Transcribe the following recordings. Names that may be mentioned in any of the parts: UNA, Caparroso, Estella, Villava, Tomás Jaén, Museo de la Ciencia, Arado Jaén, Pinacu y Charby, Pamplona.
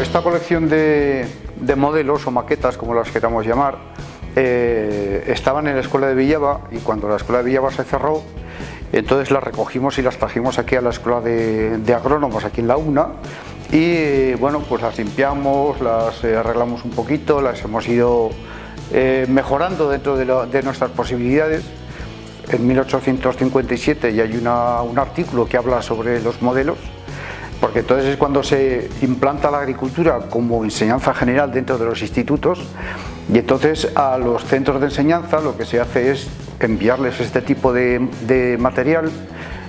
Esta colección de modelos o maquetas, como las queramos llamar, estaban en la escuela de Villava, y cuando la escuela de Villava se cerró, entonces las recogimos y las trajimos aquí a la escuela de agrónomos, aquí en la UNA, y bueno, pues las limpiamos, las arreglamos un poquito, las hemos ido mejorando dentro de nuestras posibilidades. En 1857 ya hay un artículo que habla sobre los modelos, porque entonces es cuando se implanta la agricultura como enseñanza general dentro de los institutos, y entonces a los centros de enseñanza lo que se hace es enviarles este tipo de material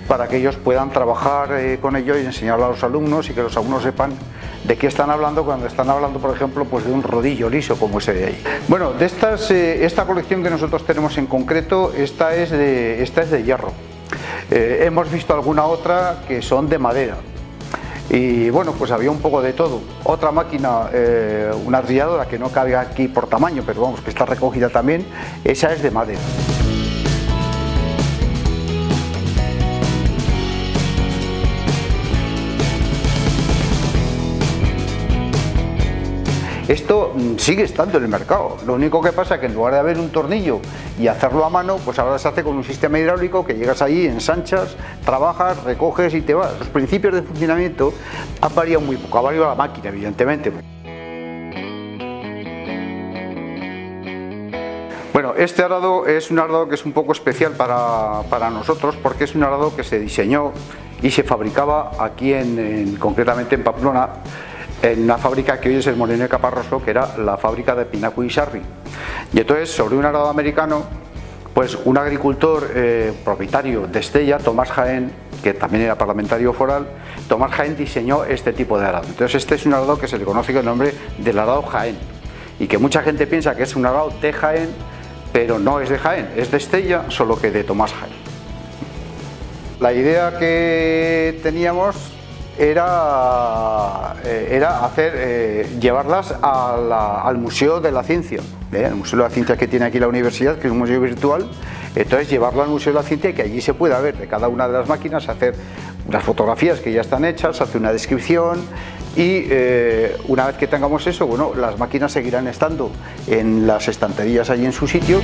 para que ellos puedan trabajar con ello y enseñarlo a los alumnos, y que los alumnos sepan de qué están hablando cuando están hablando, por ejemplo, pues de un rodillo liso como ese de ahí. Bueno, de estas, esta colección que nosotros tenemos en concreto, esta es de hierro. Hemos visto alguna otra que son de madera. Y bueno, pues había un poco de todo. Otra máquina, una trilladora que no cabe aquí por tamaño, pero vamos, que está recogida también, esa es de madera. Esto sigue estando en el mercado, lo único que pasa es que en lugar de haber un tornillo y hacerlo a mano, pues ahora se hace con un sistema hidráulico que llegas allí, ensanchas, trabajas, recoges y te vas. Los principios de funcionamiento han variado muy poco, ha variado la máquina, evidentemente. Bueno, este arado es un arado que es un poco especial para nosotros, porque es un arado que se diseñó y se fabricaba aquí concretamente en Pamplona, en una fábrica que hoy es el molino de Caparroso, que era la fábrica de Pinacu y Charby. Y entonces, sobre un arado americano, pues un agricultor propietario de Estella, Tomás Jaén, que también era parlamentario foral, Tomás Jaén diseñó este tipo de arado. Entonces este es un arado que se le conoce con el nombre del arado Jaén, y que mucha gente piensa que es un arado de Jaén, pero no es de Jaén, es de Estella, solo que de Tomás Jaén. La idea que teníamos era hacer, llevarlas al Museo de la Ciencia, el Museo de la Ciencia que tiene aquí la universidad, que es un museo virtual. Entonces llevarlo al Museo de la Ciencia y que allí se pueda ver de cada una de las máquinas, hacer las fotografías que ya están hechas, hacer una descripción, y una vez que tengamos eso, bueno, las máquinas seguirán estando en las estanterías allí en su sitio.